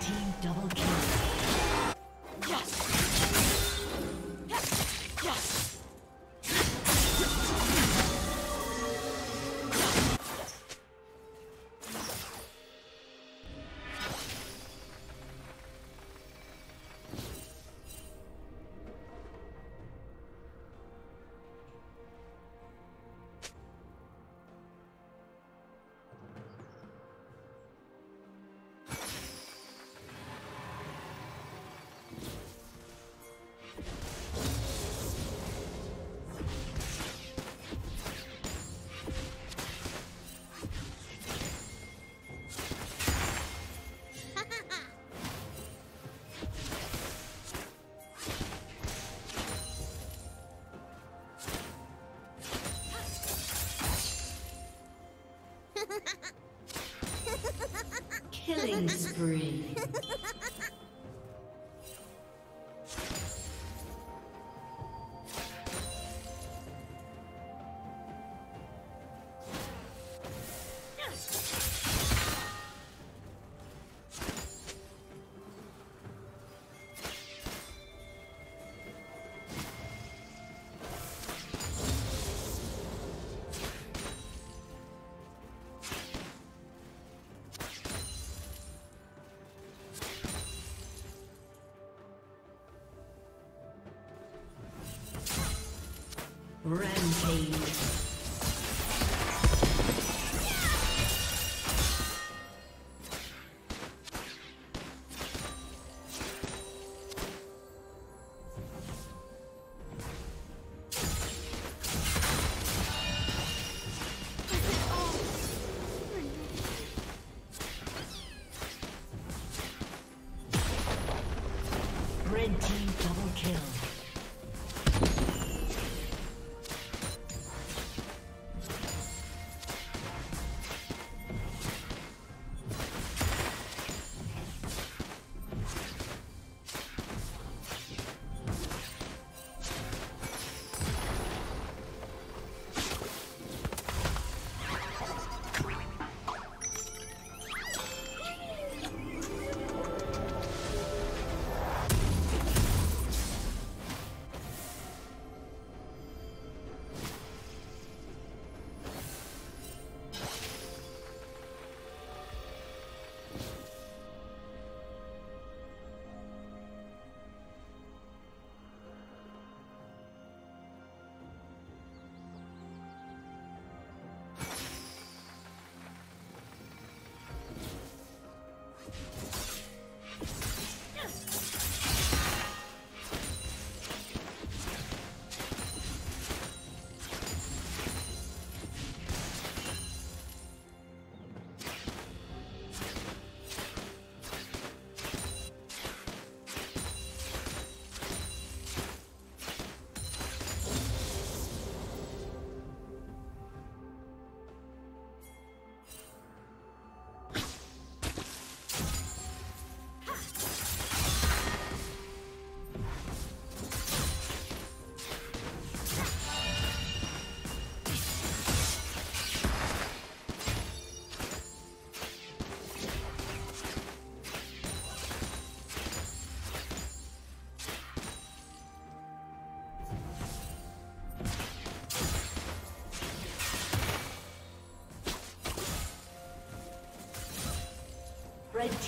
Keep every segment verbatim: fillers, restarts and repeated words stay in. Team double kill. Yes! Killing spree. Rampage. Red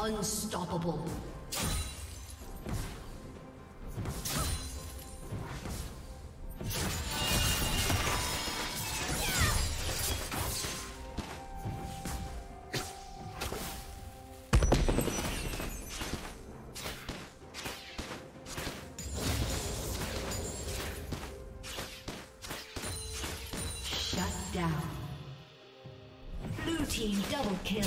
Unstoppable. down. Blue team double kill.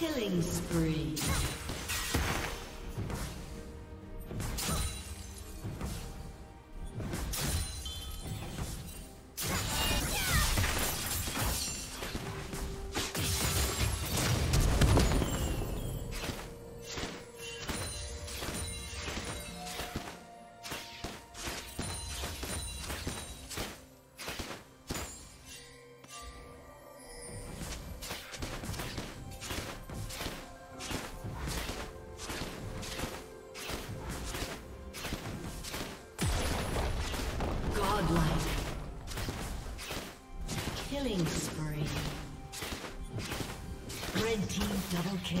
Killing spree. Killing spree. Red team double kill.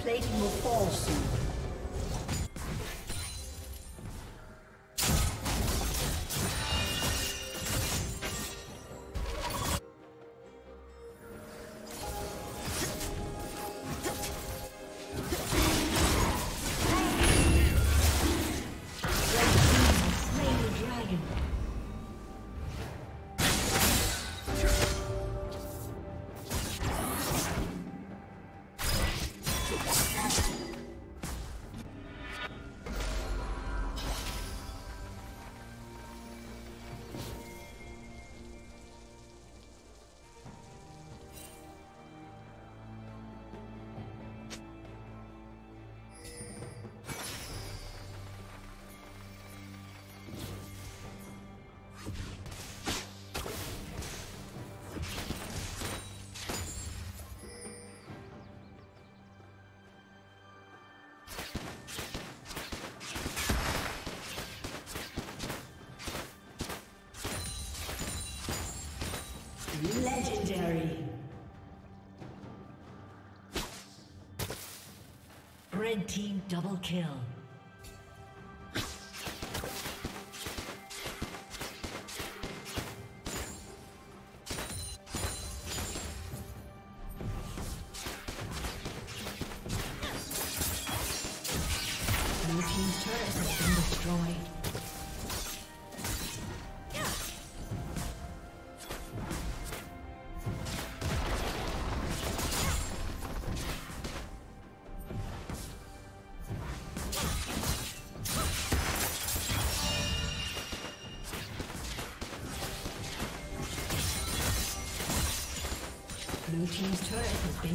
Plating will fall soon. Legendary. Red team double kill. Blue team's turret has been destroyed. Blue team's turret has been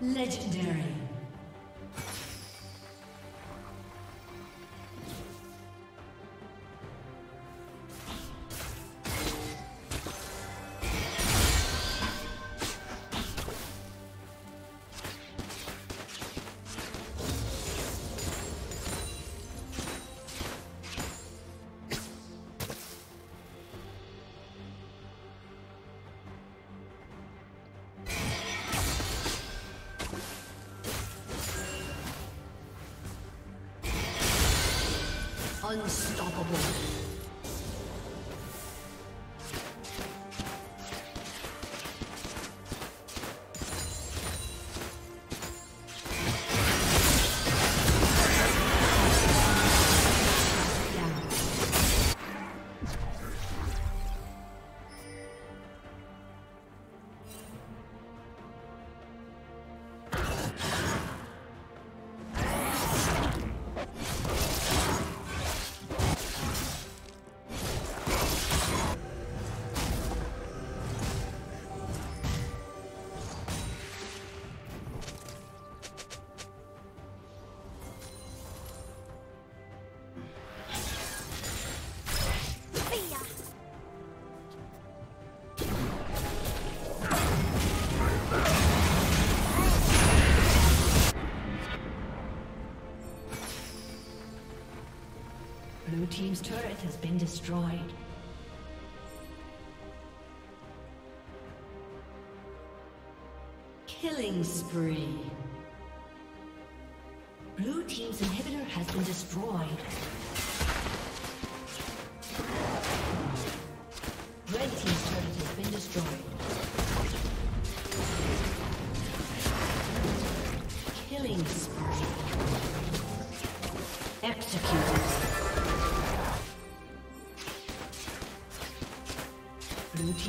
Legendary. Unstoppable. Blue team's turret has been destroyed. Killing spree. Blue team's inhibitor has been destroyed. Red team's turret has been destroyed. Killing spree. Executed. Blue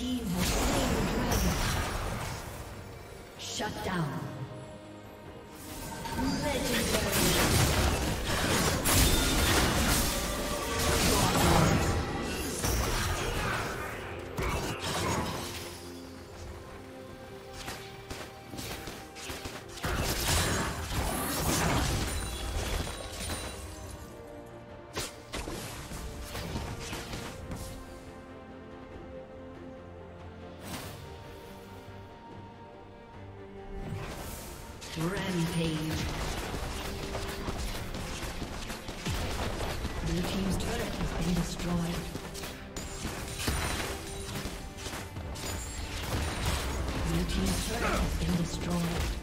team has slain the dragon. Shut down. Rampage. Blue team's turret has been destroyed. Blue team's turret has been destroyed.